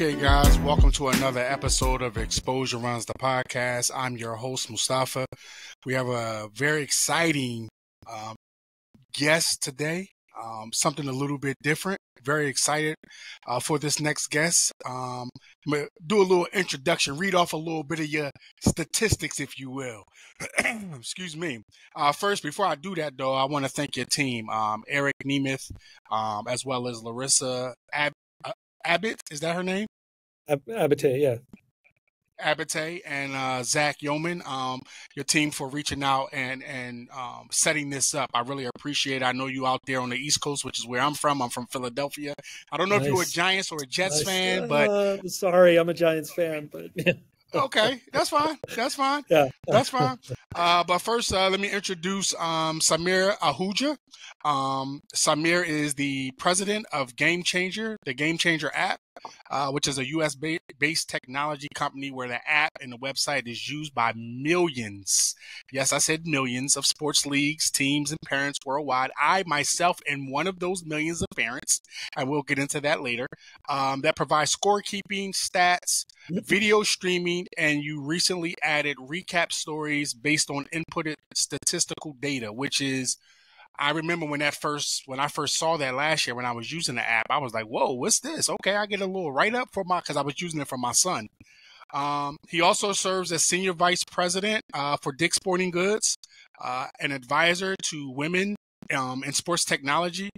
Okay, guys, welcome to another episode of Exposure Runs the Podcast. I'm your host, Mustafa. We have a very exciting guest today, something a little bit different. Very excited for this next guest. I'm going to do a little introduction, read off a little bit of your statistics, if you will. Excuse me. First, before I do that, though, I want to thank your team, Eric Nemeth, as well as Larissa Abbey. Is that her name? Abbey, yeah. Abbey and Zach Yeoman, your team, for reaching out and setting this up. I really appreciate it. I know you out there on the East Coast, which is where I'm from. I'm from Philadelphia. I don't know if you're a Giants or a Jets fan, but sorry, I'm a Giants fan, but okay, that's fine. That's fine. Yeah, that's fine. But first, let me introduce Sameer Ahuja. Sameer is the president of Game Changer, the Game Changer app, which is a U.S.-based technology company where the app and the website is used by millions. Yes, I said millions of sports leagues, teams, and parents worldwide. I myself am one of those millions of parents, and we'll get into that later, that provides scorekeeping, stats, video streaming, and you recently added recap stories based on inputted statistical data, which is, I remember when I first saw that last year when I was using the app, I was like, whoa, what's this? Okay, I get a little write-up because I was using it for my son. He also serves as senior vice president for Dick's Sporting Goods, an advisor to women in sports technology,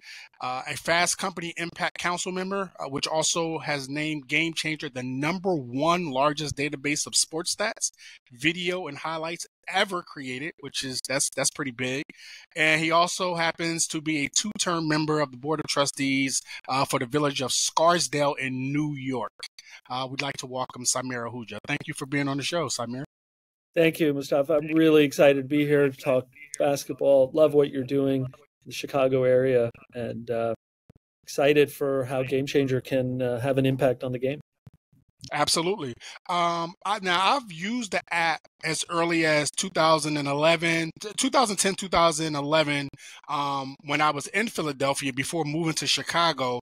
a Fast Company Impact Council member, which also has named Game Changer the #1 largest database of sports stats, video, and highlights ever created, which is that's pretty big. And he also happens to be a two-term member of the board of trustees for the village of Scarsdale in New York. We'd like to welcome Sameer Ahuja. Thank you for being on the show, Sameer. Thank you, Mustafa. I'm really excited to be here to talk basketball. Love what you're doing in the Chicago area, and excited for how Game Changer can have an impact on the game. Absolutely. Now, I've used the app as early as 2010, 2011, when I was in Philadelphia before moving to Chicago.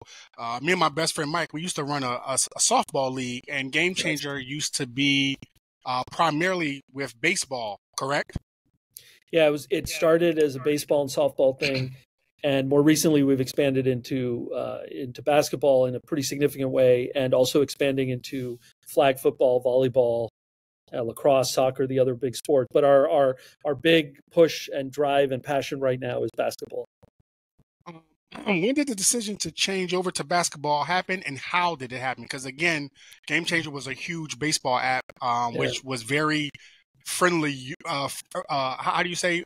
Me and my best friend, Mike, we used to run a softball league, and Game Changer used to be primarily with baseball, correct? Yeah, it started as a baseball and softball thing. And more recently, we've expanded into basketball in a pretty significant way, and also expanding into flag football, volleyball, lacrosse, soccer, the other big sport. But our big push and drive and passion right now is basketball. When did the decision to change over to basketball happen, and how did it happen? Because, again, Game Changer was a huge baseball app, which was very friendly, how do you say,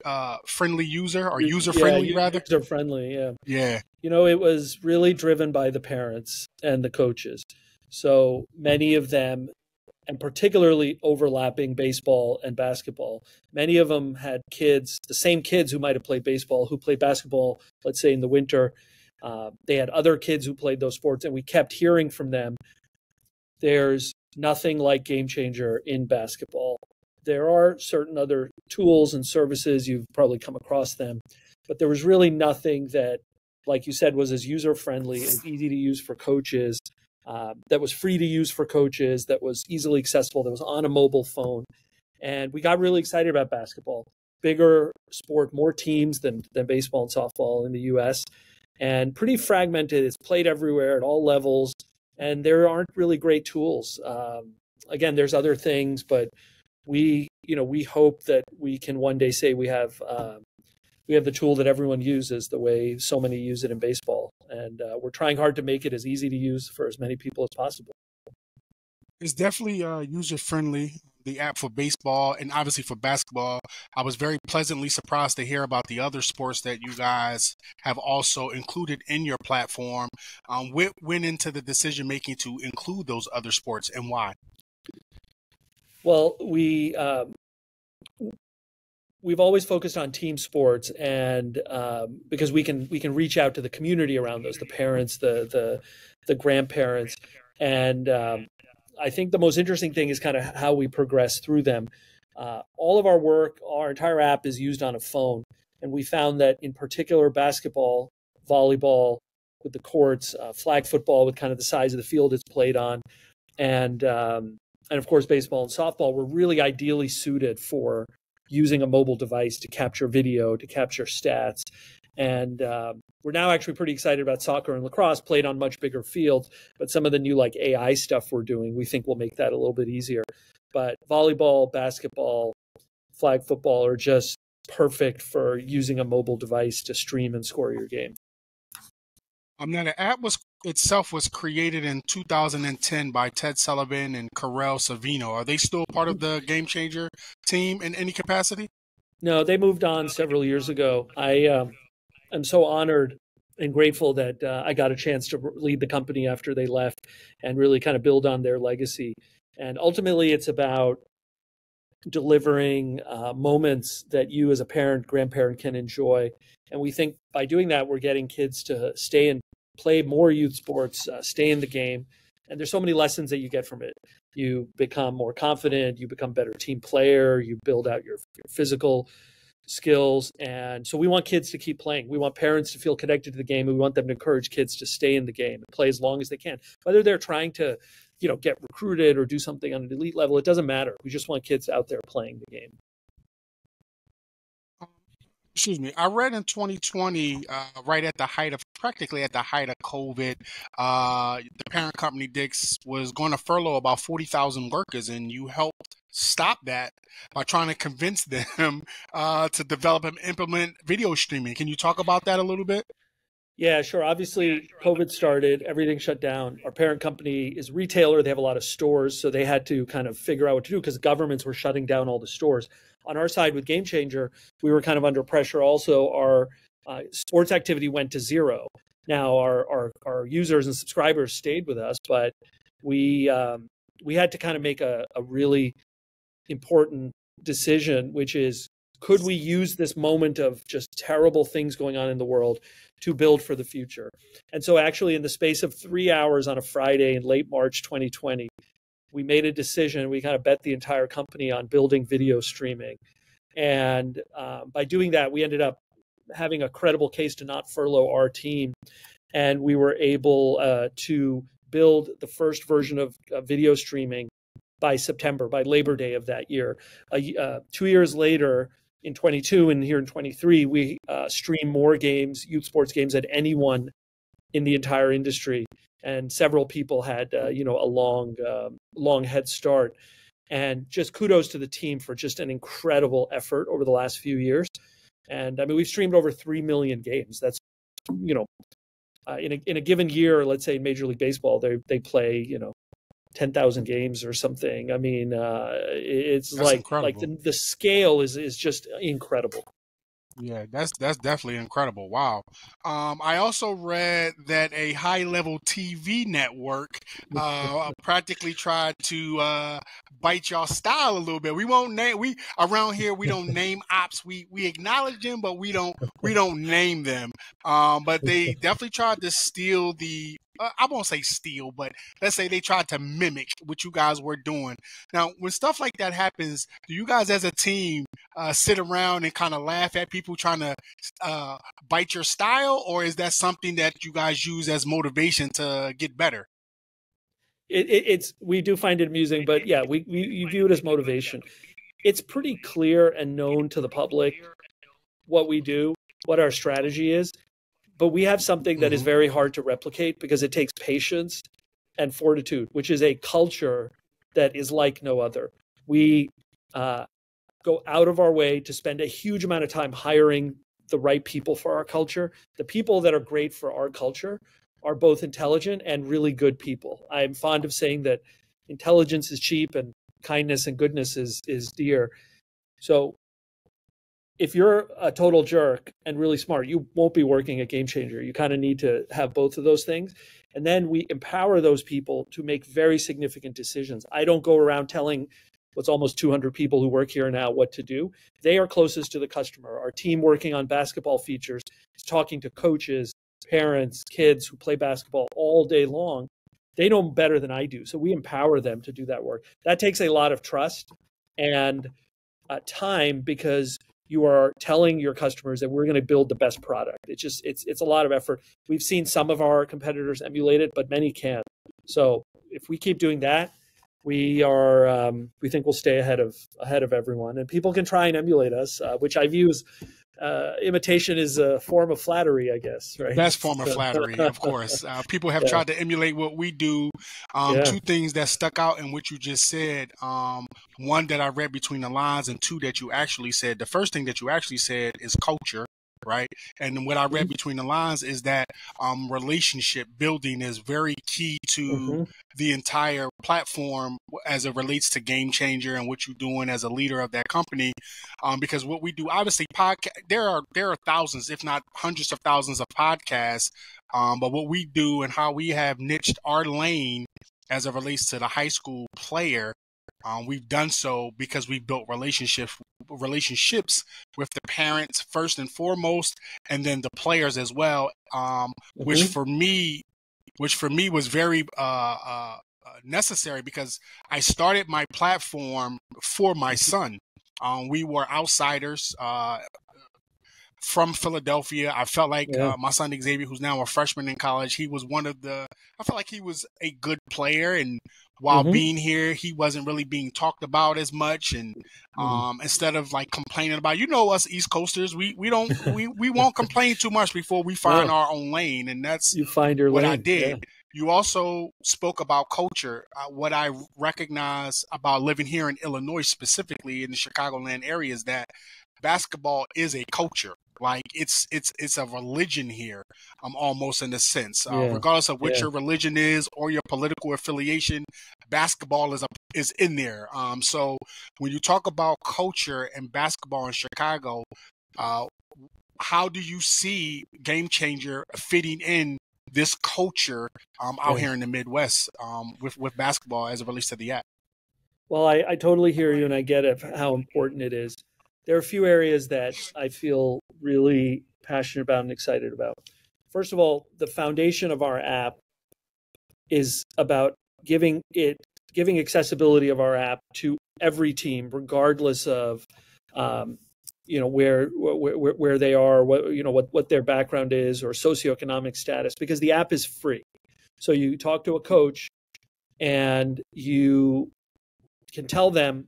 friendly user, or user friendly, rather? User friendly, yeah. Yeah. You know, it was really driven by the parents and the coaches. So many of them, and particularly overlapping baseball and basketball, many of them had kids, the same kids who might have played baseball, who played basketball, let's say in the winter. They had other kids who played those sports, and we kept hearing from them, there's nothing like Game Changer in basketball. There are certain other tools and services, you've probably come across them, but there was really nothing that, like you said, was as user-friendly, as easy to use for coaches, that was free to use for coaches, that was easily accessible, that was on a mobile phone. And we got really excited about basketball, bigger sport, more teams than baseball and softball in the US, and pretty fragmented. It's played everywhere at all levels, and there aren't really great tools. Again, there's other things, but we hope that we can one day say we have the tool that everyone uses the way so many use it in baseball. And we're trying hard to make it as easy to use for as many people as possible. It's definitely user-friendly, the app for baseball and obviously for basketball. I was very pleasantly surprised to hear about the other sports that you guys have also included in your platform. What went into the decision-making to include those other sports, and why? Well, we've always focused on team sports, and because we can reach out to the community around those, the parents, the grandparents, and I think the most interesting thing is kind of how we progress through them. All of our work, our entire app is used on a phone, and we found that in particular basketball, volleyball with the courts, flag football with kind of the size of the field it's played on, And of course, baseball and softball were really ideally suited for using a mobile device to capture video, to capture stats. And we're now actually pretty excited about soccer and lacrosse, played on much bigger fields. But some of the new like AI stuff we're doing, we think will make that a little bit easier. But volleyball, basketball, flag football are just perfect for using a mobile device to stream and score your game. Now, the app itself was created in 2010 by Ted Sullivan and Carol Savino. Are they still part of the Game Changer team in any capacity? No, they moved on several years ago. I'm so honored and grateful that I got a chance to lead the company after they left and really kind of build on their legacy. And ultimately, it's about delivering moments that you as a parent, grandparent can enjoy. And we think by doing that, we're getting kids to stay and play more youth sports, stay in the game. And there's so many lessons that you get from it. You become more confident, you become a better team player, you build out your physical skills. And so we want kids to keep playing. We want parents to feel connected to the game. We want them to encourage kids to stay in the game and play as long as they can, whether they're trying to, you know, get recruited or do something on an elite level. It doesn't matter. We just want kids out there playing the game. Excuse me. I read in 2020, right at the height of, practically at the height of COVID, the parent company Dick's was going to furlough about 40,000 workers, and you helped stop that by trying to convince them to develop and implement video streaming. Can you talk about that a little bit? Yeah, sure. Obviously, COVID started, everything shut down. Our parent company is a retailer. They have a lot of stores, so they had to kind of figure out what to do because governments were shutting down all the stores. On our side with Game Changer, we were kind of under pressure. Also, our sports activity went to zero. Now, our users and subscribers stayed with us, but we had to kind of make a really important decision, which is, could we use this moment of just terrible things going on in the world to build for the future? And so actually in the space of 3 hours on a Friday in late March 2020, we made a decision. We kind of bet the entire company on building video streaming. And by doing that, we ended up having a credible case to not furlough our team. And we were able to build the first version of video streaming by September, by Labor Day of that year. 2 years later, in 22 and here in 23, we stream more games, youth sports games, than anyone in the entire industry. And several people had, you know, a long head start. And just kudos to the team for just an incredible effort over the last few years. And I mean, we've streamed over 3 million games. That's, you know, in a given year, let's say in Major League Baseball, they play, you know, 10,000 games or something. I mean, that's like incredible. Like the scale is just incredible. Yeah, that's definitely incredible. Wow. I also read that a high-level TV network practically tried to bite y'all style a little bit. We won't name we around here. We don't name ops. We acknowledge them, but we don't name them. But they definitely tried to steal the. I won't say steal, but let's say they tried to mimic what you guys were doing. Now, when stuff like that happens, do you guys as a team sit around and kind of laugh at people trying to bite your style, or is that something that you guys use as motivation to get better? We do find it amusing, but yeah, we view it as motivation. It's pretty clear and known to the public what we do, what our strategy is. But we have something that is very hard to replicate because it takes patience and fortitude, which is a culture that is like no other. We go out of our way to spend a huge amount of time hiring the right people for our culture. The people that are great for our culture are both intelligent and really good people. I'm fond of saying that intelligence is cheap and kindness and goodness is dear. So if you're a total jerk and really smart, you won't be working at Game Changer. You kind of need to have both of those things. And then we empower those people to make very significant decisions. I don't go around telling what's almost 200 people who work here now what to do. They are closest to the customer. Our team working on basketball features is talking to coaches, parents, kids who play basketball all day long. They know better than I do. So we empower them to do that work. That takes a lot of trust and time because you are telling your customers that we're going to build the best product. It's just, it's a lot of effort. We've seen some of our competitors emulate it, but many can't. So if we keep doing that, we are we think we'll stay ahead of everyone, and people can try and emulate us, which I view as imitation is a form of flattery, I guess, right? Best form of flattery, of course. People have tried to emulate what we do. Two things that stuck out in what you just said. One that I read between the lines, and two that you actually said. The first thing that you actually said is culture. Right. And what I read between the lines is that relationship building is very key to the entire platform as it relates to Game Changer and what you're doing as a leader of that company. Because what we do, obviously, there are thousands, if not hundreds of thousands of podcasts. But what we do and how we have niched our lane as it relates to the high school player, we've done so because we've built relationships with the parents first and foremost, and then the players as well, which for me was very necessary, because I started my platform for my son. We were outsiders from Philadelphia. I felt like my son Xavier, who's now a freshman in college, he was one of the – I felt like he was a good player, and while being here, he wasn't really being talked about as much. And instead of like complaining about, you know, us East Coasters, we won't complain too much before we find our own lane. And that's what I did. Yeah. You also spoke about culture. What I recognize about living here in Illinois, specifically in the Chicagoland area, is that basketball is a culture. Like it's a religion here, almost in a sense. Regardless of what your religion is or your political affiliation, basketball is in there. So when you talk about culture and basketball in Chicago, how do you see Game Changer fitting in this culture out here in the Midwest with basketball as it relates to the app? Well, I totally hear you, and I get it, how important it is. There are a few areas that I feel really passionate about and excited about. First of all, the foundation of our app is about giving accessibility of our app to every team, regardless of you know, where they are, what their background is, or socioeconomic status, because the app is free. So you talk to a coach and you can tell them,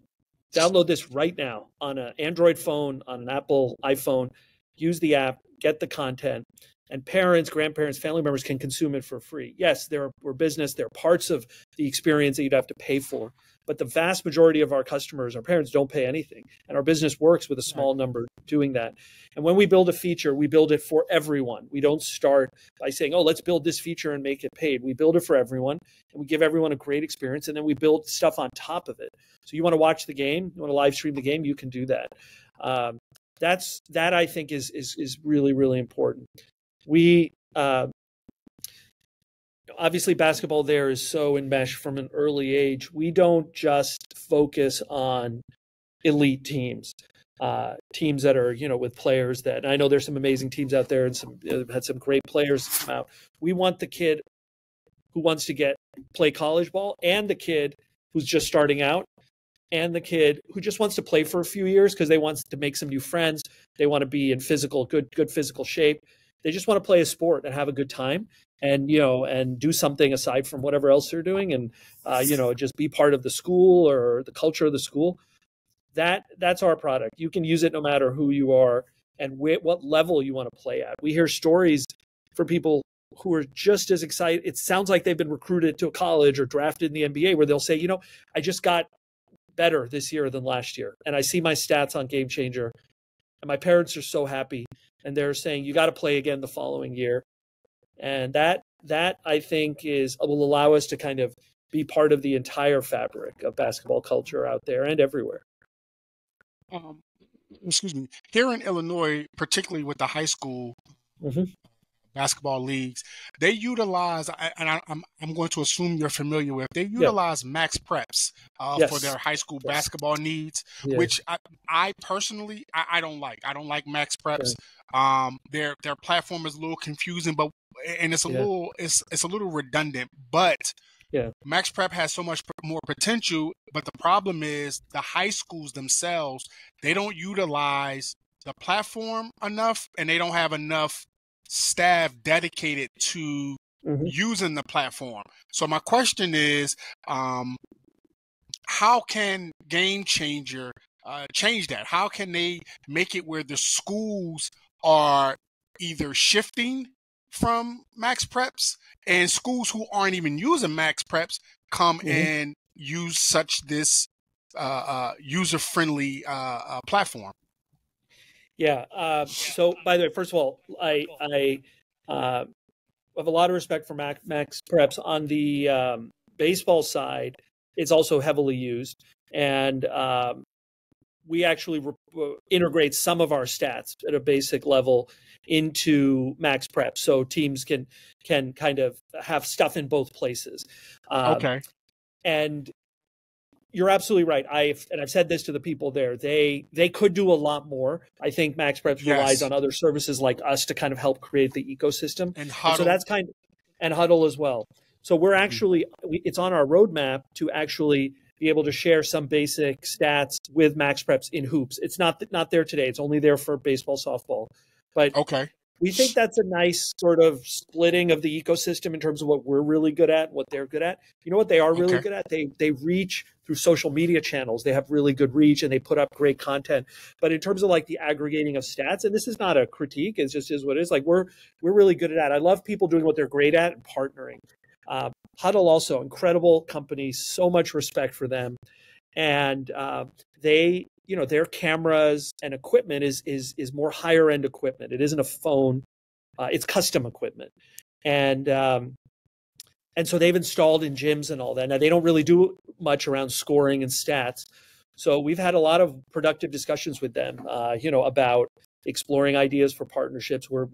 download this right now on an Android phone, on an Apple iPhone, use the app, get the content, and parents, grandparents, family members can consume it for free. Yes, there are parts of the experience that you'd have to pay for, but the vast majority of our customers, our parents, don't pay anything, and our business works with a small number doing that. And when we build a feature, we build it for everyone. We don't start by saying, oh, let's build this feature and make it paid. We build it for everyone, and we give everyone a great experience, and then we build stuff on top of it. So you want to watch the game, you want to live stream the game, you can do that. That I think is really, really important. We obviously, basketball there is so enmeshed from an early age. We don't just focus on elite teams, teams that are, you know, with players that, and I know there's some amazing teams out there and some had some great players come out. We want the kid who wants to play college ball, and the kid who's just starting out, and the kid who just wants to play for a few years because they want to make some new friends. They want to be in good physical shape. They just want to play a sport and have a good time, and, you know, and do something aside from whatever else they're doing, and, you know, just be part of the school or the culture of the school. That's our product. You can use it no matter who you are and what level you want to play at. We hear stories from people who are just as excited. It sounds like they've been recruited to a college or drafted in the NBA, where they'll say, you know, I just got better this year than last year, and I see my stats on Game Changer, and my parents are so happy, and they're saying, you got to play again the following year. And that I think will allow us to kind of be part of the entire fabric of basketball culture out there and everywhere. Excuse me. Here in Illinois, particularly with the high school basketball leagues, they utilize, and I'm going to assume you're familiar with, they utilize MaxPreps for their high school basketball needs, which I personally, I don't like. I don't like MaxPreps. Their platform is a little confusing, but and it's a little it's a little redundant, but MaxPrep has so much more potential. But the problem is the high schools themselves, they don't utilize the platform enough, and they don't have enough staff dedicated to using the platform. So my question is, how can Game Changer change that? How can they make it where the schools are either shifting from MaxPreps and schools who aren't even using MaxPreps come and use such this user-friendly platform? Yeah. So, by the way, first of all, I have a lot of respect for MaxPreps. On the baseball side, it's also heavily used, and we actually integrate some of our stats at a basic level into MaxPreps, so teams can kind of have stuff in both places. Okay. And you're absolutely right. I've said this to the people there. They could do a lot more. I think MaxPreps relies on other services like us to kind of help create the ecosystem. And Hudl. And so that's kind of, and Hudl as well. So we're actually, it's on our roadmap to actually be able to share some basic stats with MaxPreps in hoops. It's not there today. It's only there for baseball, softball. But we think that's a nice sort of splitting of the ecosystem in terms of what we're really good at, what they're good at. You know what they are really good at? They reach through social media channels. They have really good reach and they put up great content. But in terms of like the aggregating of stats, and this is not a critique, it just is what it is. Like we're really good at that. I love people doing what they're great at and partnering. Hudl also, incredible company, so much respect for them. And they, you know, their cameras and equipment is more higher end equipment. It isn't a phone. It's custom equipment. And so they've installed in gyms and all that. Now, they don't really do much around scoring and stats. So we've had a lot of productive discussions with them, you know, about exploring ideas for partnerships. We're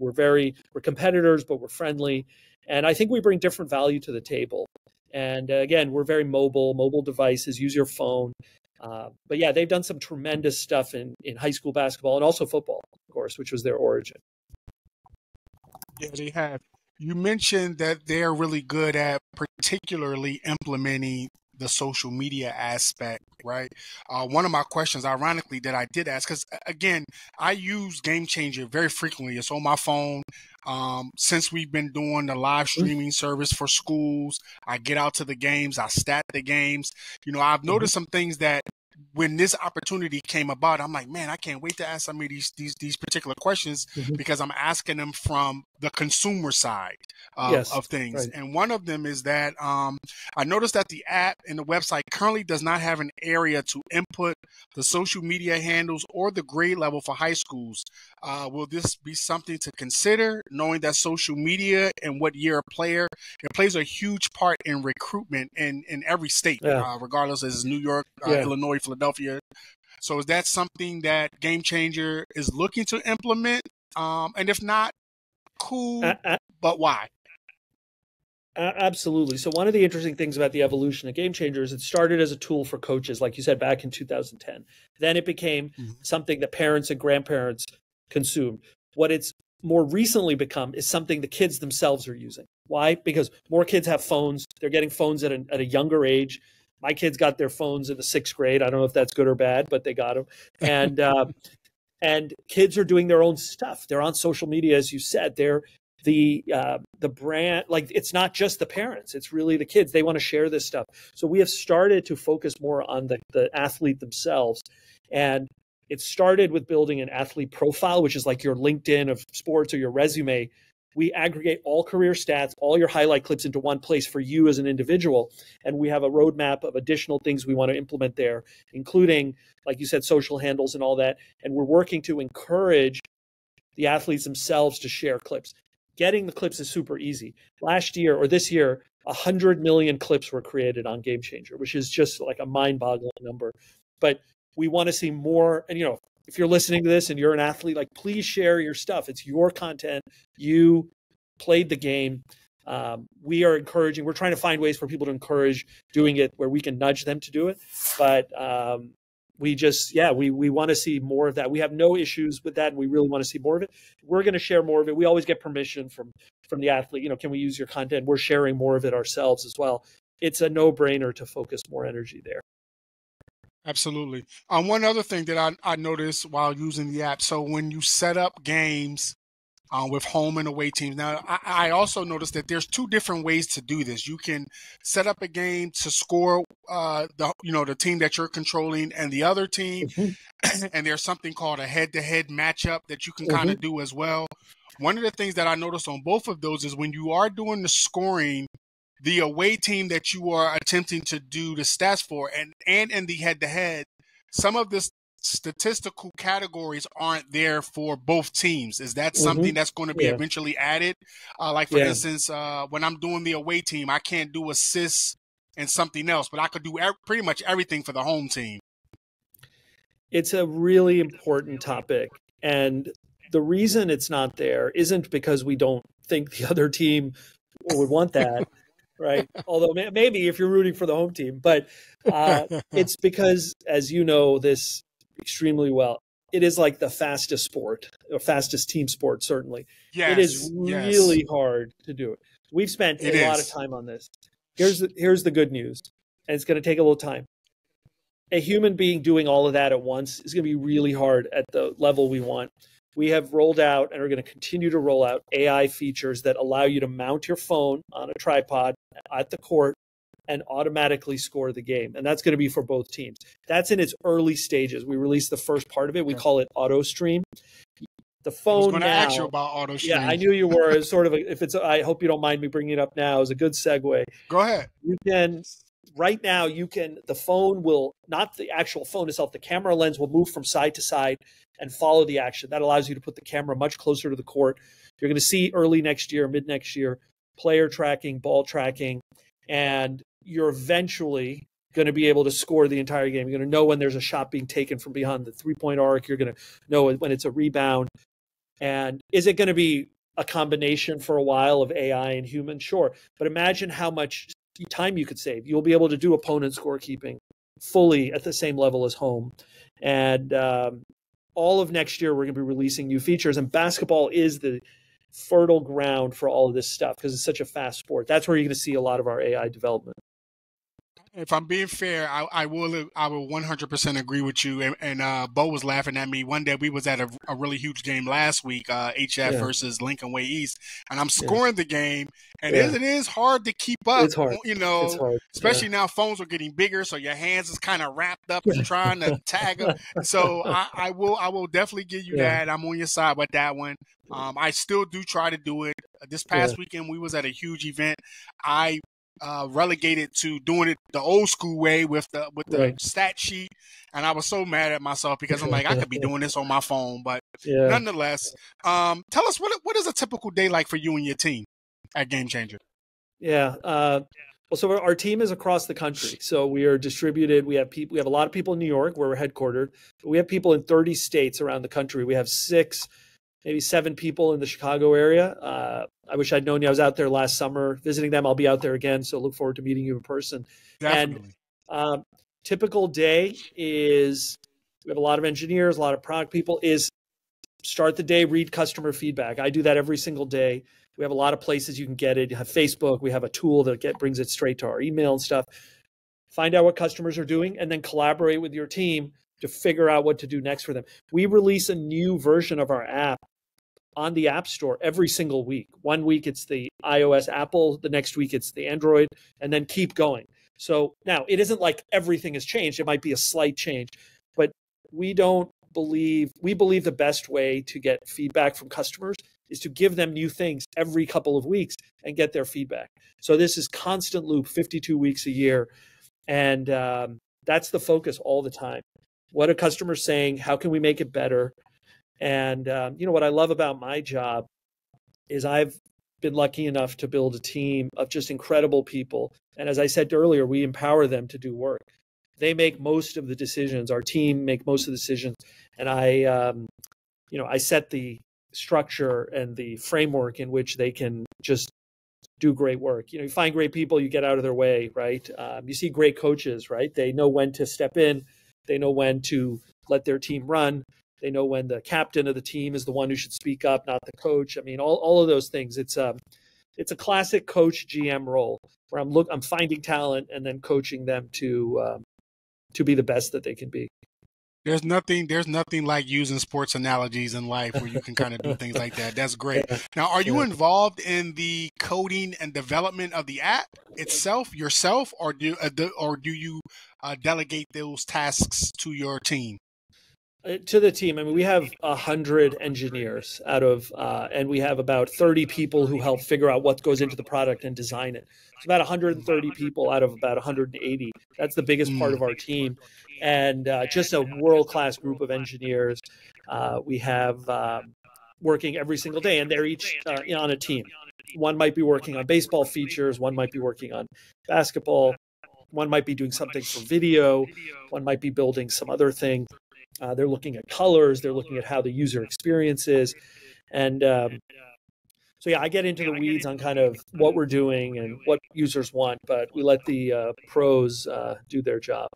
competitors, but we're friendly. And I think we bring different value to the table. And again, we're very mobile devices, use your phone. But yeah, they've done some tremendous stuff in high school basketball and also football, of course, which was their origin. Yeah, they have. You mentioned that they're really good at particularly implementing the social media aspect, right? One of my questions, ironically, that I did ask, because again, I use Game Changer very frequently. It's on my phone. Since we've been doing the live streaming service for schools, I get out to the games, I stat the games. You know, I've noticed some things that when this opportunity came about, I'm like, man, I can't wait to ask some of these particular questions because I'm asking them from the consumer side of things. Right. And one of them is that I noticed that the app and the website currently does not have an area to input the social media handles or the grade level for high schools. Will this be something to consider, knowing that social media and what year a player, it plays a huge part in recruitment in every state, regardless as New York, Illinois, Philadelphia. So is that something that Game Changer is looking to implement? And if not, cool, but why? Absolutely. So one of the interesting things about the evolution of Game Changer is it started as a tool for coaches, like you said, back in 2010. Then it became something that parents and grandparents consumed. What it's more recently become is something the kids themselves are using. Why? Because more kids have phones. They're getting phones at a younger age. My kids got their phones in the 6th grade. I don't know if that's good or bad, but they got them. And and kids are doing their own stuff. They're on social media, as you said. They're the brand. Like, it's not just the parents. It's really the kids. They want to share this stuff. So we have started to focus more on the athlete themselves. And it started with building an athlete profile, which is like your LinkedIn of sports or your resume. We aggregate all career stats, all your highlight clips into one place for you as an individual. And we have a roadmap of additional things we want to implement there, including, like you said, social handles and all that. And we're working to encourage the athletes themselves to share clips. Getting the clips is super easy. Last year or this year, 100 million clips were created on Game Changer, which is just like a mind-boggling number. But we want to see more. And, you know, if you're listening to this and you're an athlete, like, please share your stuff. It's your content. You played the game. We are encouraging. We're trying to find ways for people to encourage doing it where we can nudge them to do it. But we just, we want to see more of that. We have no issues with that. And we really want to see more of it. We're going to share more of it. We always get permission from the athlete. You know, can we use your content? We're sharing more of it ourselves as well. It's a no-brainer to focus more energy there. Absolutely. One other thing that I noticed while using the app. So when you set up games, with home and away teams. Now, I also noticed that there's two different ways to do this. You can set up a game to score the team that you're controlling and the other team, and there's something called a head-to-head matchup that you can kind of do as well. One of the things that I noticed on both of those is when you are doing the scoring, the away team that you are attempting to do the stats for and in the head-to-head, some of this statistical categories aren't there for both teams. Is that something that's going to be eventually added? Like, for instance, when I'm doing the away team, I can't do assists and something else, but I could do pretty much everything for the home team. It's a really important topic. And the reason it's not there isn't because we don't think the other team would want that. Right. Although maybe if you're rooting for the home team, but it's because, as you know, this extremely well, it is like the fastest sport or fastest team sport. Certainly. Yes, it is really hard to do it. We've spent a lot of time on this. Here's the good news. And it's going to take a little time. A human being doing all of that at once is going to be really hard at the level we want. We have rolled out and are going to continue to roll out AI features that allow you to mount your phone on a tripod at the court and automatically score the game. And that's going to be for both teams. That's in its early stages. We released the first part of it. We call it auto stream. The phone. I was going to ask you about auto stream. Yeah, I knew you were. It's sort of a, if it's, I hope you don't mind me bringing it up now, is a good segue. Go ahead. You can. Right now, you can, the phone will, not the actual phone itself, the camera lens will move from side to side and follow the action. That allows you to put the camera much closer to the court. You're going to see early next year, mid next year, player tracking, ball tracking, and you're eventually going to be able to score the entire game. You're going to know when there's a shot being taken from behind the three-point arc. You're going to know when it's a rebound. And is it going to be a combination for a while of AI and human? Sure. But imagine how much time you could save. You'll be able to do opponent scorekeeping fully at the same level as home. And all of next year, we're going to be releasing new features. And basketball is the fertile ground for all of this stuff because it's such a fast sport. That's where you're going to see a lot of our AI development. If I'm being fair, I will 100% agree with you. And Bo was laughing at me one day. We was at a really huge game last week, HF versus Lincoln Way East, and I'm scoring the game, and it is hard to keep up. It's hard. You know, it's hard. Especially now phones are getting bigger, so your hands is kind of wrapped up and trying to tag them. So I will definitely give you that. I'm on your side with that one. I still do try to do it. This past weekend, we was at a huge event. I relegated to doing it the old school way with the stat sheet, and I was so mad at myself because I'm like, I could be doing this on my phone, but nonetheless, tell us what is a typical day like for you and your team at Game Changer? Well, so our team is across the country, so we are distributed. We have people. We have a lot of people in New York where we're headquartered, but we have people in 30 states around the country. We have 6. Maybe 7 people in the Chicago area. I wish I'd known you. I was out there last summer visiting them. I'll be out there again, so look forward to meeting you in person. Definitely. And typical day is, we have a lot of engineers, a lot of product people, is start the day, read customer feedback. I do that every single day. We have a lot of places you can get it. You have Facebook. We have a tool that brings it straight to our email and stuff. Find out what customers are doing and then collaborate with your team to figure out what to do next for them. We release a new version of our app on the App Store every single week. One week it's the iOS Apple, the next week it's the Android, and then keep going. So now it isn't like everything has changed. It might be a slight change, but we believe the best way to get feedback from customers is to give them new things every couple of weeks and get their feedback. So this is constant loop, 52 weeks a year. And that's the focus all the time. What are customers saying? How can we make it better? And you know, what I love about my job is I've been lucky enough to build a team of just incredible people. And as I said earlier, we empower them to do work. They make most of the decisions. Our team make most of the decisions. And I set the structure and the framework in which they can just do great work. You know, you find great people, you get out of their way, right? You see great coaches, right? They know when to step in. They know when to let their team run. They know when the captain of the team is the one who should speak up, not the coach. I mean, all of those things. It's a classic coach GM role where I'm finding talent and then coaching them to be the best that they can be. There's nothing like using sports analogies in life where you can kind of do things like that. That's great. Now, are you involved in the coding and development of the app itself yourself, or do you delegate those tasks to your team? To the team. I mean, we have 100 engineers out of, and we have about 30 people who help figure out what goes into the product and design it. It's about 130 people out of about 180. That's the biggest part of our team. And just a world-class group of engineers we have working every single day, and they're each on a team. One might be working on baseball features. One might be working on basketball. One might be doing something for video. One might be building some other thing. They're looking at colors. They're looking at how the user experience is. And so, yeah, I get into the weeds on kind of what we're doing and what users want, but we let the pros do their job.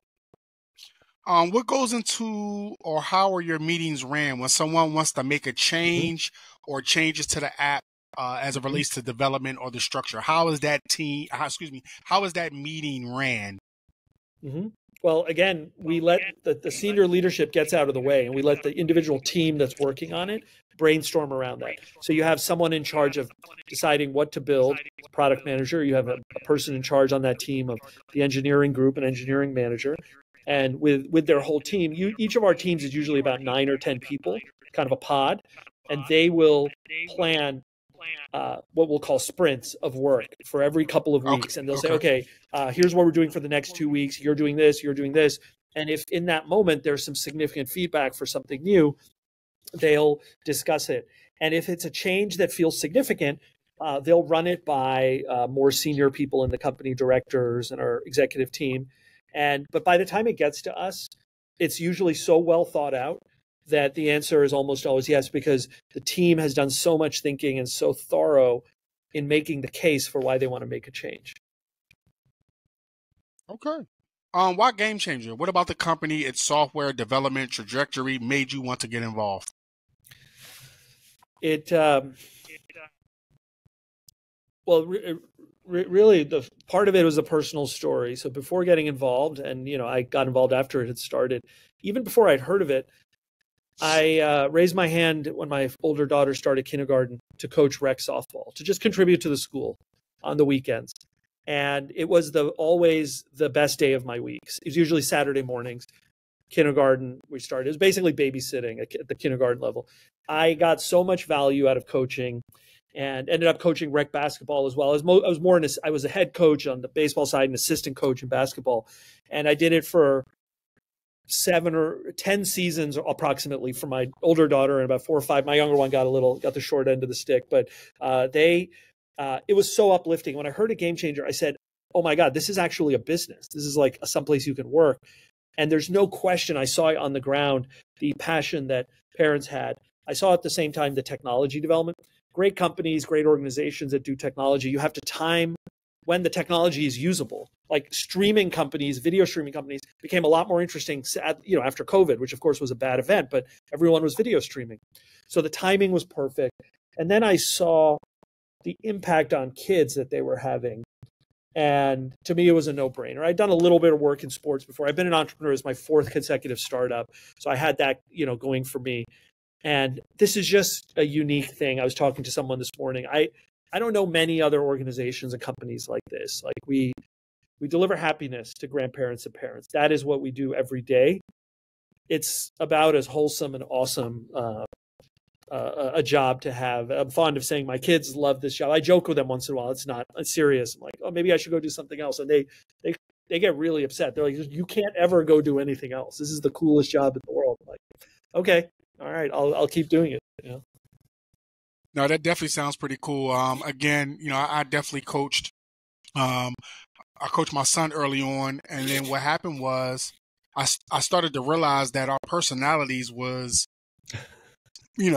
What goes into, or how are your meetings ran when someone wants to make a change or changes to the app as it relates to development or the structure? How is that team, how is that meeting ran? Mm-hmm. Well, again, we let the senior leadership gets out of the way, and we let the individual team that's working on it brainstorm around that. So you have someone in charge of deciding what to build, product manager. You have a person in charge on that team of the engineering group and engineering manager. And with their whole team, each of our teams is usually about 9 or 10 people, kind of a pod, and they will plan what we'll call sprints of work for every couple of weeks. Okay. And they'll say, okay, here's what we're doing for the next 2 weeks. You're doing this, you're doing this. And if in that moment there's some significant feedback for something new, they'll discuss it. And if it's a change that feels significant, they'll run it by more senior people in the company, directors and our executive team. But by the time it gets to us, it's usually so well thought out that the answer is almost always yes, because the team has done so much thinking and so thorough in making the case for why they want to make a change. Okay. Why Game Changer? What about the company, its software development trajectory made you want to get involved? Really, the part of it was a personal story. So before getting involved, and I got involved after it had started, even before I'd heard of it, I raised my hand when my older daughter started kindergarten to coach rec softball, to just contribute to the school on the weekends. And it was always the best day of my weeks. It was usually Saturday mornings. Kindergarten, we started. It was basically babysitting at the kindergarten level. I got so much value out of coaching and ended up coaching rec basketball as well. I was a head coach on the baseball side and assistant coach in basketball. And I did it for 7 or 10 seasons approximately for my older daughter, and about 4 or 5. My younger one got the short end of the stick, but it was so uplifting. When I heard a Game Changer, I said, oh my God, this is actually a business. This is like someplace you can work. And there's no question, I saw on the ground the passion that parents had. I saw at the same time the technology development. Great companies, great organizations that do technology, you have to time when the technology is usable. Like streaming companies, video streaming companies became a lot more interesting after COVID, which of course was a bad event, but everyone was video streaming. So the timing was perfect. And then I saw the impact on kids that they were having. And to me, it was a no-brainer. I'd done a little bit of work in sports before. I've been an entrepreneur. It's my 4th consecutive startup. So I had that, going for me. And this is just a unique thing. I was talking to someone this morning. I don't know many other organizations and companies like this. Like we deliver happiness to grandparents and parents. That is what we do every day. It's about as wholesome and awesome a job to have. I'm fond of saying my kids love this job. I joke with them once in a while. It's not serious. I'm like, oh, maybe I should go do something else. And they get really upset. They're like, you can't ever go do anything else. This is the coolest job in the world. I'm like, okay, all right, I'll keep doing it. No, that definitely sounds pretty cool. Again, I definitely coached. I coached my son early on, and then what happened was I started to realize that our personalities was, we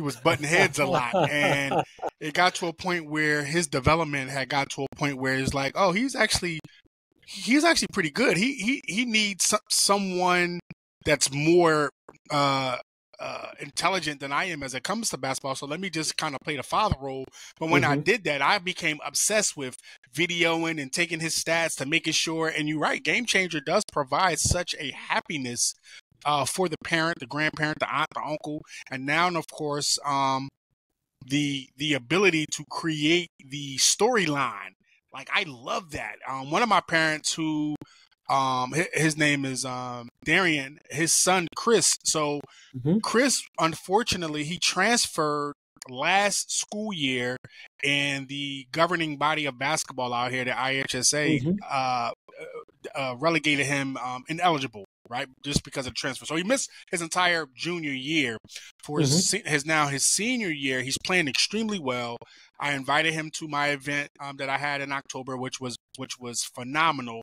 was butting heads a lot, and it got to a point where his development had got to a point where it's like, oh, he's actually pretty good. He needs someone that's more intelligent than I am as it comes to basketball. So let me just kind of play the father role. But when I did that, I became obsessed with videoing and taking his stats to making sure. And you're right, Game Changer does provide such a happiness for the parent, the grandparent, the aunt, the uncle, and now, and of course, the ability to create the storyline. Like, I love that. One of my parents who, his name is Darian, his son, Chris. So mm-hmm. Chris, unfortunately, he transferred last school year, and the governing body of basketball out here, the IHSA, mm-hmm. Relegated him ineligible, right? Just because of transfer. So he missed his entire junior year. For mm-hmm. his senior year, he's playing extremely well. I invited him to my event that I had in October, which was phenomenal.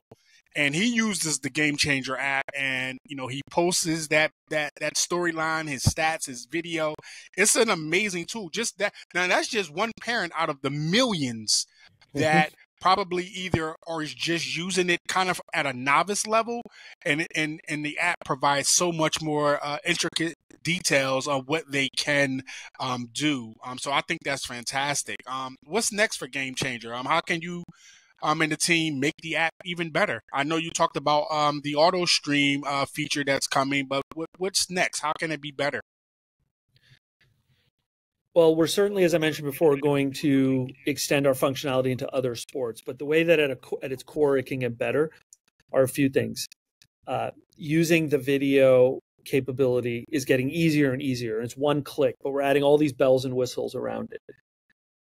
And he uses the Game Changer app, and you know, he posts that storyline, his stats, his video. It's an amazing tool. Just that. Now, that's just one parent out of the millions that mm-hmm. probably either or is just using it kind of at a novice level, and the app provides so much more intricate details of what they can do. So I think that's fantastic. What's next for Game Changer? How can you and the team make the app even better? I know you talked about the auto stream feature that's coming, but what's next? How can it be better? Well, we're certainly, as I mentioned before, going to extend our functionality into other sports. But the way that at its core it can get better are a few things. Using the video capability is getting easier and easier. And it's one click, but we're adding all these bells and whistles around it.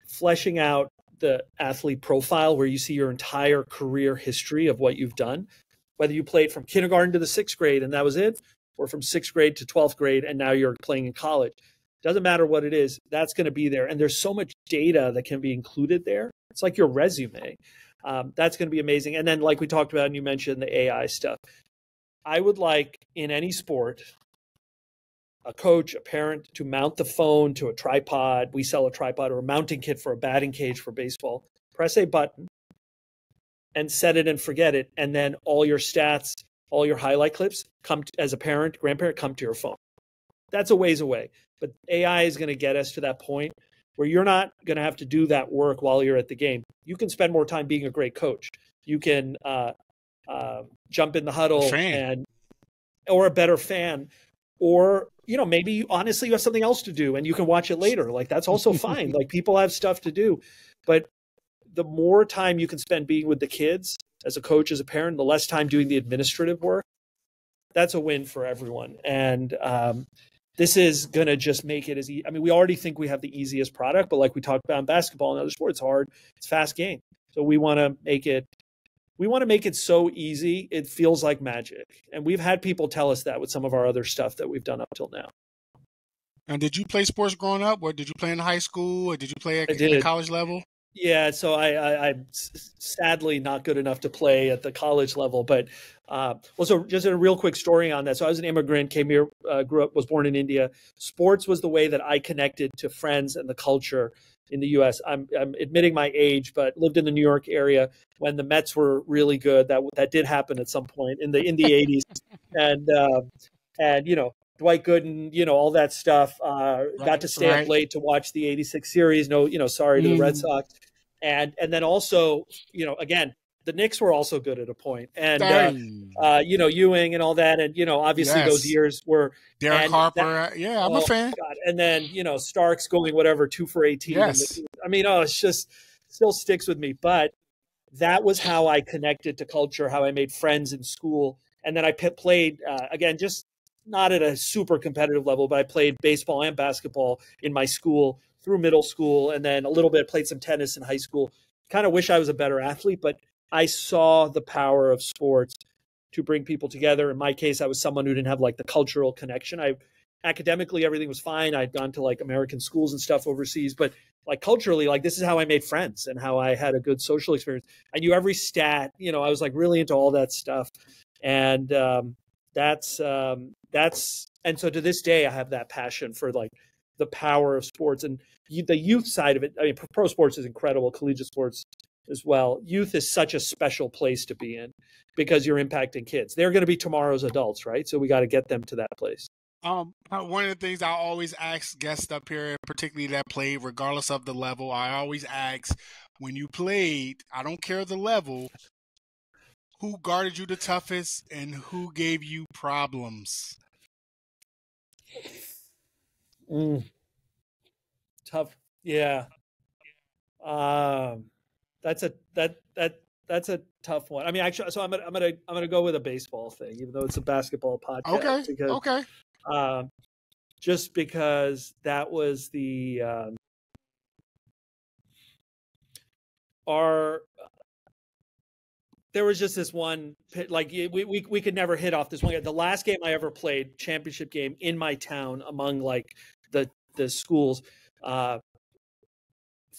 Fleshing out the athlete profile, where you see your entire career history of what you've done, whether you played from kindergarten to the 6th grade and that was it, or from 6th grade to 12th grade and now you're playing in college. Doesn't matter what it is, that's going to be there. And there's so much data that can be included there. It's like your resume. That's going to be amazing. And then, like we talked about, and you mentioned the AI stuff, I would like, in any sport, a coach, a parent, to mount the phone to a tripod. We sell a tripod or a mounting kit for a batting cage for baseball. Press a button and set it and forget it. And then all your stats, all your highlight clips come to, as a parent, grandparent, come to your phone. That's a ways away. But AI is going to get us to that point where you're not going to have to do that work while you're at the game. You can spend more time being a great coach. You can jump in the huddle or a better fan, or, you know, maybe you, honestly, you have something else to do and you can watch it later. Like, that's also fine. Like, people have stuff to do, but the more time you can spend being with the kids as a coach, as a parent, the less time doing the administrative work. That's a win for everyone. And, this is going to just make it as easy. I mean, we already think we have the easiest product, but like we talked about in basketball and other sports, it's hard, it's fast game. So we want to make it, so easy it feels like magic. And we've had people tell us that with some of our other stuff that we've done up till now. And did you play sports growing up, or did you play in high school, or did you play at the college level? Yeah, so I'm sadly not good enough to play at the college level, but so just a real quick story on that. So I was an immigrant, came here, grew up, was born in India. Sports was the way that I connected to friends and the culture in the U.S. I'm admitting my age, but lived in the New York area when the Mets were really good. That did happen at some point in the 80s, and you know, Dwight Gooden, you know, all that stuff, got to stay up late to watch the 86 series. No, you know, sorry to the Red Sox. And then also, you know, again, the Knicks were also good at a point. And, you know, Ewing and all that. And, you know, obviously those years were. Derek Harper. I'm a fan. God. And then, you know, Starks going whatever, 2 for 18. Yes. And, I mean, it's just still sticks with me. But that was how I connected to culture, how I made friends in school. And then I played, again, just not at a super competitive level, but I played baseball and basketball in my school through middle school, and then a little bit played some tennis in high school. Kind of wish I was a better athlete, but I saw the power of sports to bring people together. In my case, I was someone who didn't have like the cultural connection. Academically, everything was fine. I'd gone to like American schools and stuff overseas, but like culturally, like this is how I made friends and how I had a good social experience. I knew every stat, you know, I was like really into all that stuff. And, and so to this day, I have that passion for like the power of sports and the youth side of it. I mean, pro sports is incredible, collegiate sports as well. Youth is such a special place to be in because you're impacting kids. They're going to be tomorrow's adults, right? So we got to get them to that place. One of the things I always ask guests up here, particularly that played, regardless of the level, I always ask, when you played, I don't care the level, who guarded you the toughest and who gave you problems? Tough. Yeah. That's a tough one. I mean, actually, so I'm gonna go with a baseball thing, even though it's a basketball podcast. Okay. Because, okay. Just because that was the there was just this one, like we could never hit off this one. The last game I ever played, championship game in my town, among like the schools.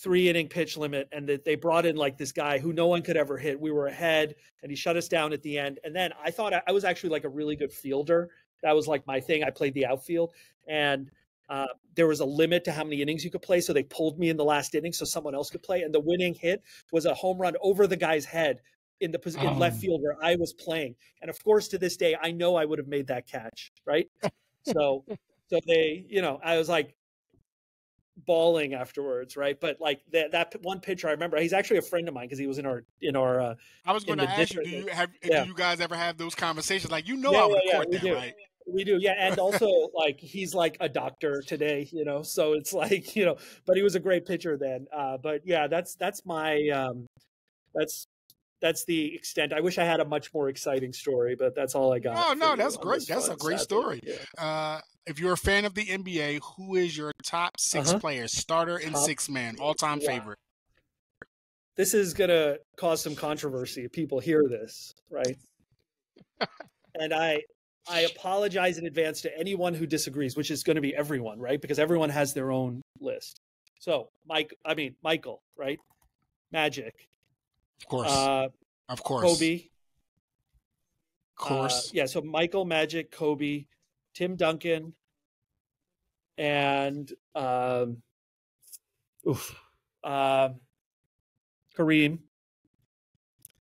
3-inning pitch limit, and that they brought in like this guy who no one could ever hit. We were ahead and he shut us down at the end. And then I thought I was actually like a really good fielder. That was like my thing. I played the outfield, and there was a limit to how many innings you could play. So they pulled me in the last inning so someone else could play. And the winning hit was a home run over the guy's head in the position left field where I was playing. And of course, to this day, I know I would have made that catch. Right. So they, you know, I was like, bawling afterwards, right? But like that one pitcher, I remember, he's actually a friend of mine because he was in our I was going to ask you, do you guys ever have those conversations? Like, you know, I would record that, right? We do, yeah. And also, like, he's like a doctor today, you know, so it's like, you know, but he was a great pitcher then. But yeah, that's my that's the extent. I wish I had a much more exciting story, but that's all I got. Oh no, that's great. That's a great story. Yeah. If you're a fan of the NBA, who is your top six players, starter and six man, all-time favorite? This is going to cause some controversy if people hear this, right? And I apologize in advance to anyone who disagrees, which is going to be everyone, right? Because everyone has their own list. So, Michael, right? Magic. Of course. Of course. Kobe. Of course. Yeah, so Michael, Magic, Kobe, Tim Duncan, and Kareem.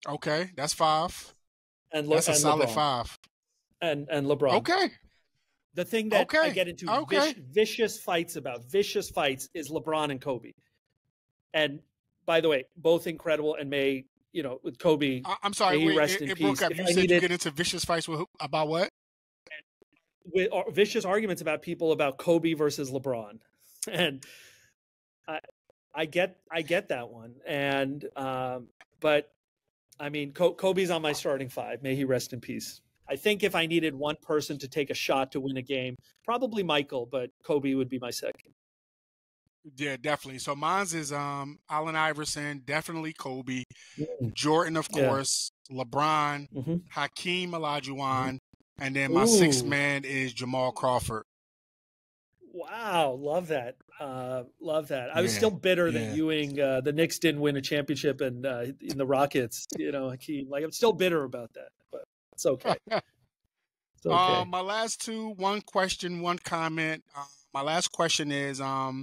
Okay, that's five. And that's a solid LeBron. Five. And LeBron. Okay. The thing that I get into vicious fights is LeBron and Kobe. And by the way, both incredible, and may, you know, with Kobe. I'm sorry, wait, it broke up. You said you get into vicious fights about what? With vicious arguments about people about Kobe versus LeBron, and I get that one, and but I mean Kobe's on my starting five. May he rest in peace. I think if I needed one person to take a shot to win a game, probably Michael, but Kobe would be my second. Yeah, definitely. So mine's is Allen Iverson, definitely Kobe, Jordan, of course, LeBron, Hakeem Olajuwon. And then my sixth man is Jamal Crawford. Wow, love that. Love that. I was still bitter that Ewing, the Knicks didn't win a championship, and in the Rockets, you know, Hakeem. Like, I'm still bitter about that, but it's okay. It's okay. My last two, one question, one comment. My last question is, I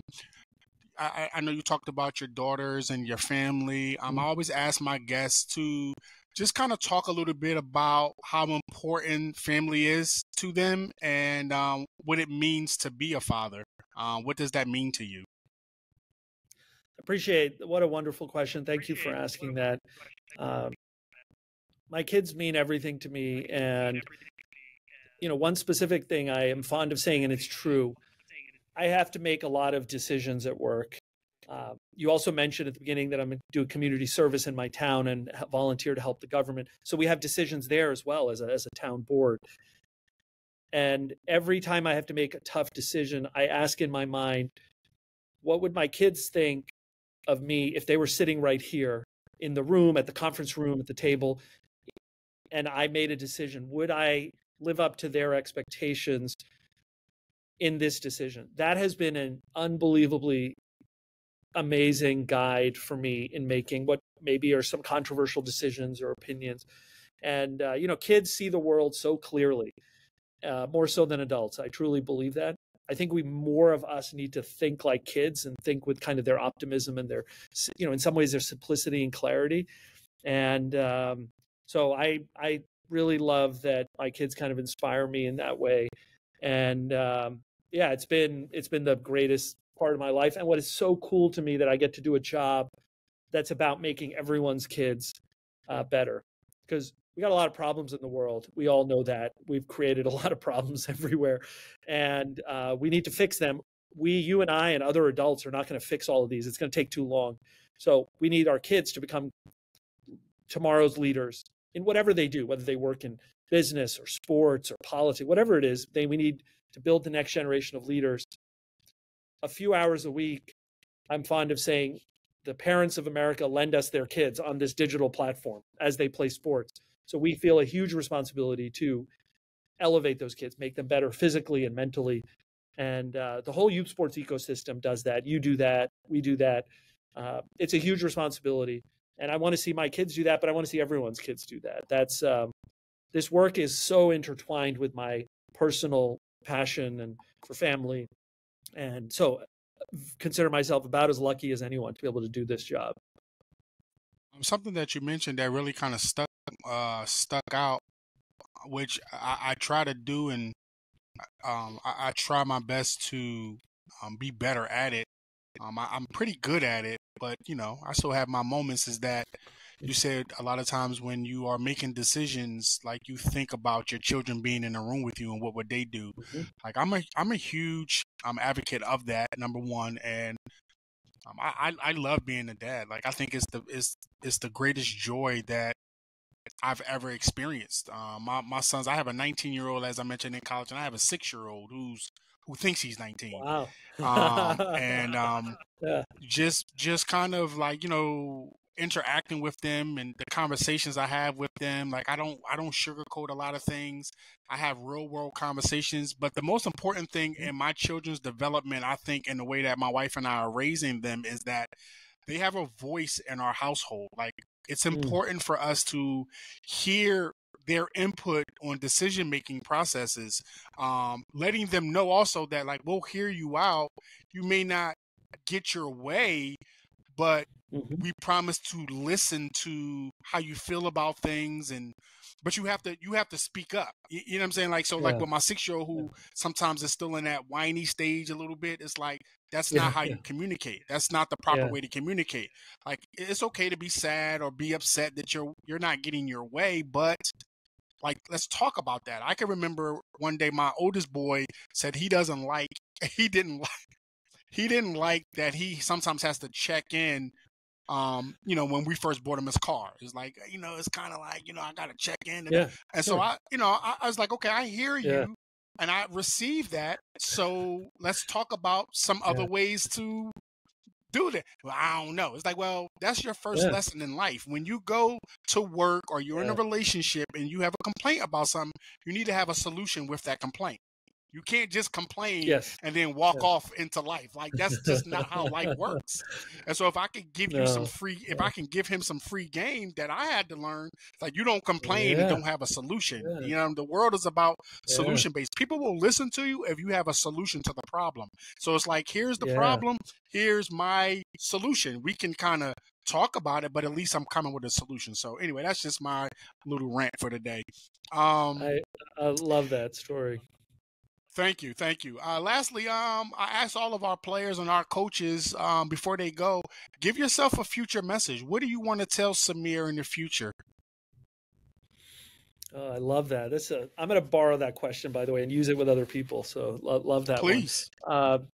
know you talked about your daughters and your family. I always ask my guests to just kind of talk a little bit about how important family is to them, and what it means to be a father. What does that mean to you? What a wonderful question. Thank you for asking that. My kids mean everything to me. And, you know, one specific thing I am fond of saying, and it's true, I have to make a lot of decisions at work. You also mentioned at the beginning that I'm going to do community service in my town and volunteer to help the government. So we have decisions there as well as a town board. And every time I have to make a tough decision, I ask in my mind, what would my kids think of me if they were sitting right here in the room, at the conference room, at the table, and I made a decision? Would I live up to their expectations in this decision? That has been an unbelievably amazing guide for me in making what maybe are some controversial decisions or opinions. And, you know, kids see the world so clearly, more so than adults. I truly believe that. I think more of us need to think like kids and think with kind of their optimism and their, you know, in some ways their simplicity and clarity. And so I really love that my kids kind of inspire me in that way. And yeah, it's been the greatest part of my life. And what is so cool to me that I get to do a job that's about making everyone's kids better, because we got a lot of problems in the world. We all know that. We've created a lot of problems everywhere, and we need to fix them. You and I and other adults are not going to fix all of these. It's going to take too long. So we need our kids to become tomorrow's leaders in whatever they do, whether they work in business or sports or politics, whatever it is. We need to build the next generation of leaders. A few hours a week, I'm fond of saying, the parents of America lend us their kids on this digital platform as they play sports. So we feel a huge responsibility to elevate those kids, make them better physically and mentally. And the whole youth sports ecosystem does that. You do that. We do that. It's a huge responsibility. And I want to see my kids do that, but I want to see everyone's kids do that. That's this work is so intertwined with my personal passion and for family. And so consider myself about as lucky as anyone to be able to do this job. Something that you mentioned that really kind of stuck out, which I try to do, and I try my best to be better at it. I'm pretty good at it, but you know, I still have my moments, is that you said a lot of times when you are making decisions, like you think about your children being in the room with you and what would they do? Mm-hmm. Like I'm a huge advocate of that, number one. And I love being a dad. Like I think it's the greatest joy that I've ever experienced. My sons, I have a 19-year-old, as I mentioned, in college, and I have a 6-year-old who thinks he's 19. Wow. Just kind of like, you know, interacting with them and the conversations I have with them. Like I don't sugarcoat a lot of things. I have real world conversations, but the most important thing in my children's development, I think, in the way that my wife and I are raising them, is that they have a voice in our household. Like it's important for us to hear their input on decision-making processes, letting them know also that, like, we'll hear you out. You may not get your way, but we promise to listen to how you feel about things, but you have to speak up. You know what I'm saying? Like, so like with my 6-year-old, who sometimes is still in that whiny stage a little bit, it's like, that's not how you communicate. That's not the proper way to communicate. Like, it's okay to be sad or be upset that you're not getting your way, but like, let's talk about that. I can remember one day my oldest boy said he didn't like that he sometimes has to check in. You know, when we first bought him his car, it's like, you know, it's kind of like, you know, I got to check in. And, so I was like, okay, I hear you and I receive that. So let's talk about some other ways to do that. Well, I don't know. It's like, well, that's your first lesson in life. When you go to work or you're in a relationship and you have a complaint about something, you need to have a solution with that complaint. You can't just complain and then walk off into life. Like, that's just not how life works. And so if I could give you some free, if I can give him some free game that I had to learn, it's like, you don't complain and don't have a solution. You know, the world is about solution based. People will listen to you if you have a solution to the problem. So it's like, here's the problem. Here's my solution. We can kind of talk about it, but at least I'm coming with a solution. So anyway, that's just my little rant for today. I love that story. Thank you. Thank you. Lastly, I asked all of our players and our coaches before they go, give yourself a future message. What do you want to tell Sameer in the future? I love that. I'm going to borrow that question, by the way, and use it with other people. So love that. Please. One.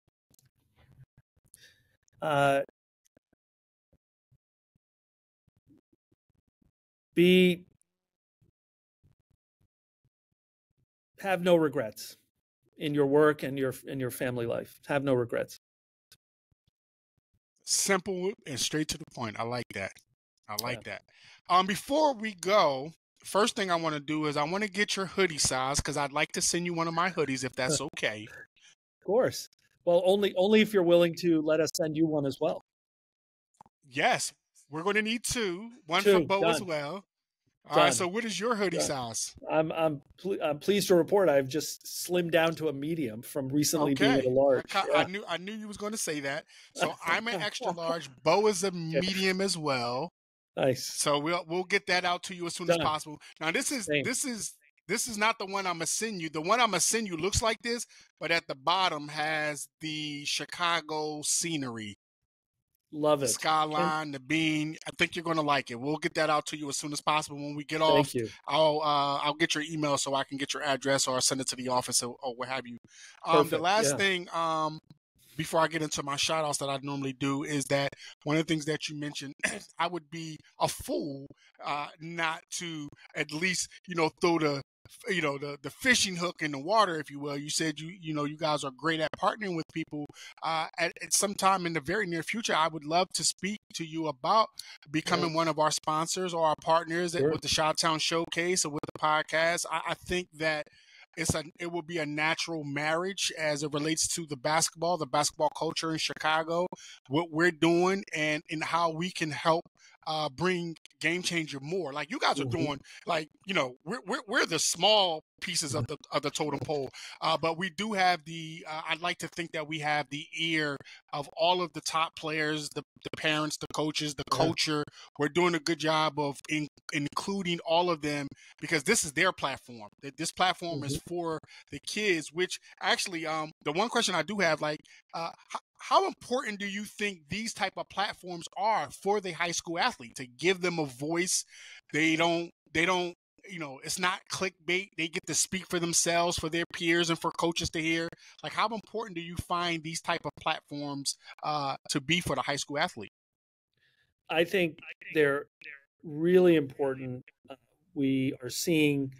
Have no regrets in your work and in your family life. Have no regrets. Simple and straight to the point. I like that. I like that. Before we go, first thing I want to do is I want to get your hoodie size, because I'd like to send you one of my hoodies if that's okay. Of course. Well, only if you're willing to let us send you one as well. Yes. We're going to need two. One for Bo as well. All right, so what is your hoodie size? I'm pleased to report I've just slimmed down to a medium from recently being at a large. I knew you was going to say that. So I'm an extra large. Bo is a medium as well. Nice. So we'll get that out to you as soon as possible. Now this is not the one I'm gonna send you. The one I'm gonna send you looks like this, but at the bottom has the Chicago scenery. Love it. The skyline, the bean. I think you're going to like it. We'll get that out to you as soon as possible. When we get off, I'll get your email so I can get your address, or I'll send it to the office, or what have you. The last thing, before I get into my shout outs that I normally do, is that one of the things that you mentioned, I would be a fool not to at least, throw the fishing hook in the water, if you will. You said you guys are great at partnering with people. At some time in the very near future, I would love to speak to you about becoming one of our sponsors or our partners with the Shawtown Showcase or with the podcast. I think that it will be a natural marriage as it relates to the basketball culture in Chicago, what we're doing, and how we can help bring Game Changer more. Like, you guys are doing, we're the small pieces of the totem pole, but we do have I'd like to think that we have the ear of all of the top players, the parents, the coaches, the culture. We're doing a good job of including all of them, because this is their platform. This platform is for the kids, which actually, the one question I do have, how important do you think these type of platforms are for the high school athlete, to give them a voice? They don't it's not clickbait. They get to speak for themselves, for their peers, and for coaches to hear. Like, how important do you find these type of platforms to be for the high school athlete? I think they're really important. We are seeing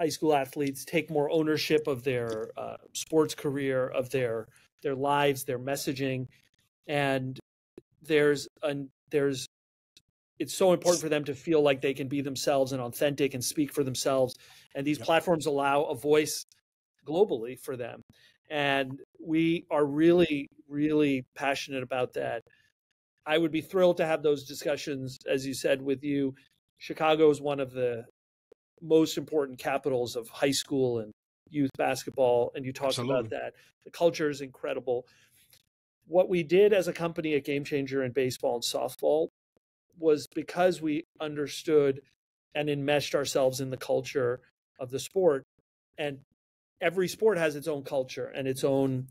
high school athletes take more ownership of their sports career, of their lives, their messaging, and it's so important for them to feel like they can be themselves and authentic and speak for themselves. And these platforms allow a voice globally for them. And we are really, really passionate about that. I would be thrilled to have those discussions, as you said, with you. Chicago is one of the most important capitals of high school and youth basketball. And you talked about that. The culture is incredible. What we did as a company at Game Changer in baseball and softball was, because we understood and enmeshed ourselves in the culture of the sport. And every sport has its own culture and its own,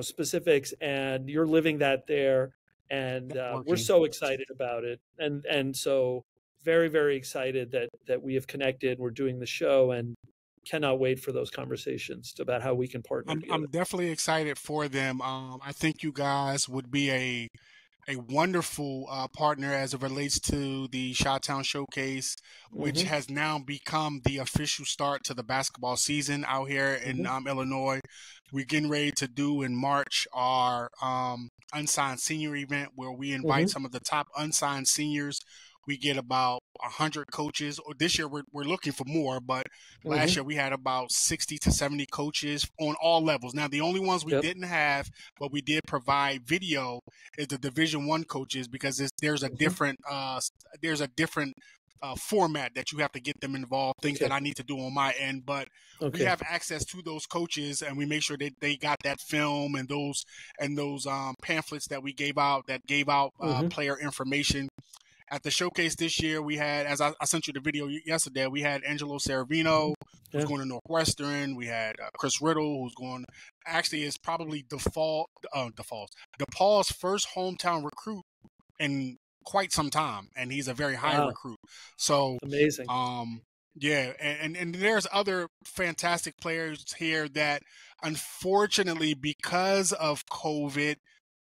specifics, and you're living that there. And we're so excited about it. And so very, very excited that we have connected. We're doing the show, and cannot wait for those conversations about how we can partner together. I'm definitely excited for them. I think you guys would be a wonderful partner as it relates to the Shawtown Showcase, which has now become the official start to the basketball season out here in Illinois. We're getting ready to do in March our unsigned senior event, where we invite some of the top unsigned seniors. We get about 100 coaches. This year we're looking for more, but last year we had about 60 to 70 coaches on all levels. Now, the only ones we didn't have, but we did provide video, is the Division I coaches, because there's a different format that you have to get them involved, things that I need to do on my end, but we have access to those coaches, and we make sure that they got that film and those pamphlets that we gave out player information. At the showcase this year, we had, as I sent you the video yesterday, we had Angelo Cervino, who's going to Northwestern. We had Chris Riddle, who's going, actually is probably DePaul's first hometown recruit in quite some time, and he's a very high recruit. So amazing. Yeah, and there's other fantastic players here that, unfortunately, because of COVID,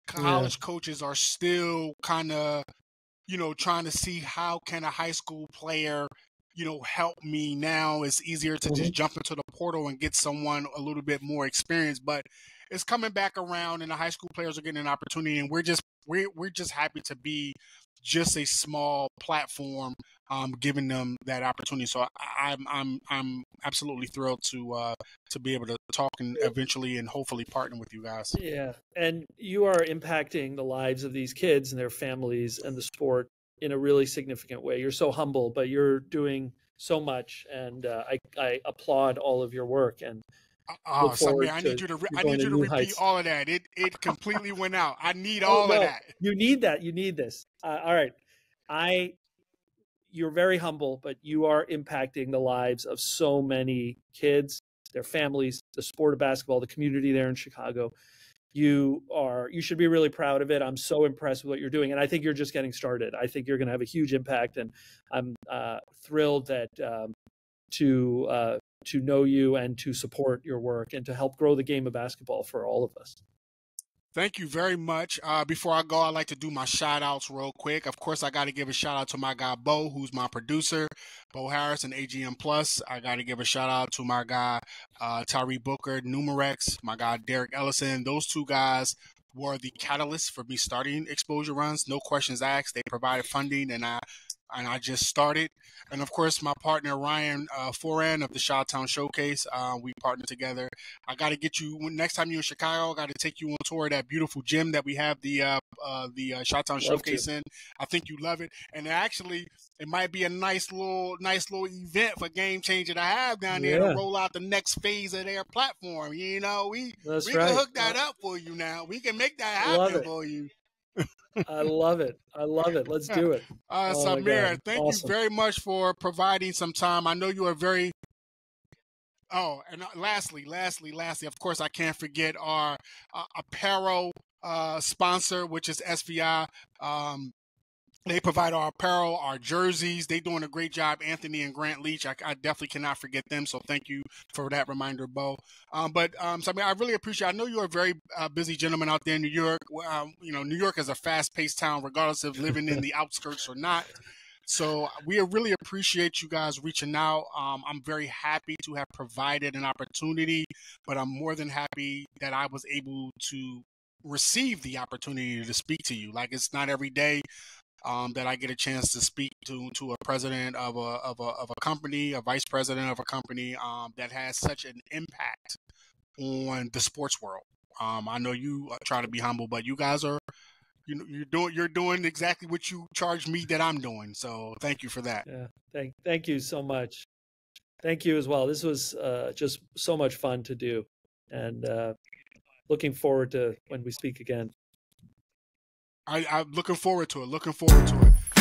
college coaches are still kind of, trying to see, how can a high school player, help me now? It's easier to just jump into the portal and get someone a little bit more experience, but it's coming back around, and the high school players are getting an opportunity, and we're just happy to be just a small platform, giving them that opportunity. So I'm absolutely thrilled to be able to talk and eventually and hopefully partner with you guys. Yeah, and you are impacting the lives of these kids and their families and the sport in a really significant way. You're so humble, but you're doing so much, and I applaud all of your work. And Sameer, I need you to repeat all of that. It completely went out. I need all of that. You need that. You need this. All right. You're very humble, but you are impacting the lives of so many kids, their families, the sport of basketball, the community there in Chicago. You should be really proud of it. I'm so impressed with what you're doing. And I think you're just getting started. I think you're going to have a huge impact. And I'm thrilled that to know you and to support your work and to help grow the game of basketball for all of us. Thank you very much. Before I go, I'd like to do my shout outs real quick. Of course, I got to give a shout out to my guy, Bo, who's my producer, Bo Harrison, AGM Plus. I got to give a shout out to my guy, Tyree Booker, Numerex, my guy, Derek Ellison. Those two guys were the catalyst for me starting Exposure Runs. No questions asked. They provided funding and I just started. And of course, my partner, Ryan Foran of the Shawtown Showcase, we partnered together. I got to get you, next time you're in Chicago, I got to take you on tour of that beautiful gym that we have the Shawtown Showcase in. I think you love it. And actually, it might be a nice little event for Game Changer to have down there to roll out the next phase of their platform. You know, we can hook that up for you now. We can make that happen for you. I love it. I love it. Let's do it. Sameer, thank you very much for providing some time. I know you are very. Oh, and lastly, of course, I can't forget our apparel sponsor, which is SVI. They provide our apparel, our jerseys. They're doing a great job, Anthony and Grant Leach. I definitely cannot forget them, so thank you for that reminder, Bo. So, I mean, I really appreciate it. I know you're a very busy gentleman out there in New York. You know, New York is a fast-paced town, regardless of living in the outskirts or not. So we really appreciate you guys reaching out. I'm very happy to have provided an opportunity, but I'm more than happy that I was able to receive the opportunity to speak to you. Like, it's not every day that I get a chance to speak to a president of a company, a vice president of a company that has such an impact on the sports world. I know you try to be humble, but you guys are you're doing exactly what you charged me that I'm doing. So thank you for that. Yeah, thank you so much. Thank you as well. This was just so much fun to do, and looking forward to when we speak again. I'm looking forward to it.